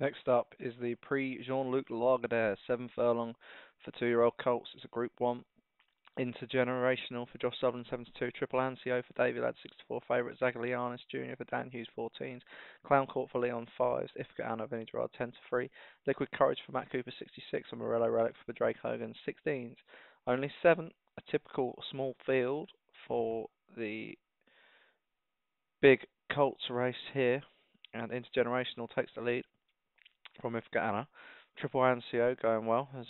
Next up is the Prix Jean-Luc Lagardère 7 furlong for 2-year-old colts. It's a Group 1. Intergenerational for Josh Sullivan, 7-2. Triple Ancio for David Ladd, 6-4. Favourite Zagalianis Jr. for Dan Hughes, 14s. Clown Court for Leon, 5s. Ifka Anna Vinnie Gerard, 10-3. Liquid Courage for Matt Cooper, 66. And Morello Relic for Drake Hogan, 16s. Only 7. A typical small field for the big colts race here. And Intergenerational takes the lead from Ifka Anna. Triple Ancio going well. Has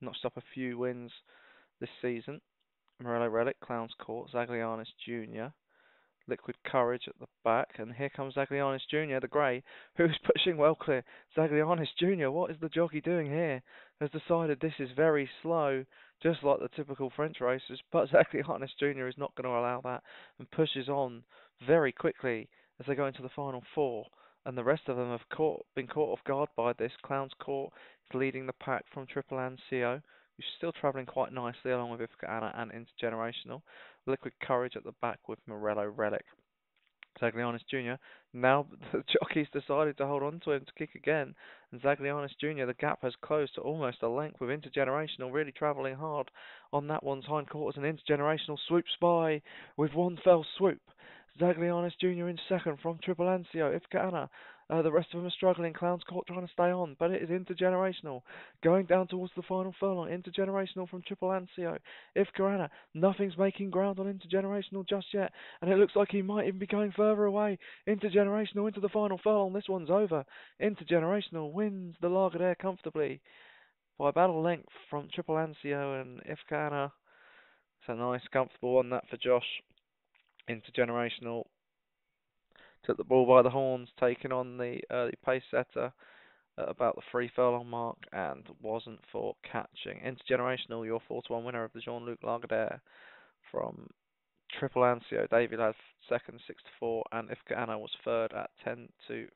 notched up a few wins this season. Morello Relic, Clown's Court, Zaglianis Jr., Liquid Courage at the back, and here comes Zaglianis Jr., the grey, who's pushing well clear. Zaglianis Jr., what is the jockey doing here? Has decided this is very slow, just like the typical French races, but Zaglianis Jr. is not going to allow that, and pushes on very quickly as they go into the final 4, and the rest of them have been caught off guard by this. Clown's Court is leading the pack from Triple Ancio, who's still travelling quite nicely along with Ifka Anna and Intergenerational. Liquid Courage at the back with Morello Relic. Zaglianis Jr., now the jockey's decided to hold on to him to kick again. And Zaglianis Jr., the gap has closed to almost a length with Intergenerational really travelling hard on that one's hindquarters. And Intergenerational swoops by with one fell swoop. Zaglianis Jr. in second from Triple Ancio, Ifka Anna. The rest of them are struggling. Clown's Court trying to stay on, but it is Intergenerational going down towards the final furlong. Intergenerational from Triple Ancio, Ifka Anna. Nothing's making ground on Intergenerational just yet, and it looks like he might even be going further away. Intergenerational into the final furlong. This one's over. Intergenerational wins the Lagardère comfortably by about a length from Triple Ancio and Ifka Anna. It's a nice, comfortable one that for Josh. Intergenerational took the ball by the horns, taking on the early pace setter at about the 3 furlong mark, and wasn't for catching. Intergenerational, your 4-1 winner of the Jean-Luc Lagardère from Triple Ancio. David Ladd second, 6-4, and Ifka Anna was third at 10-3.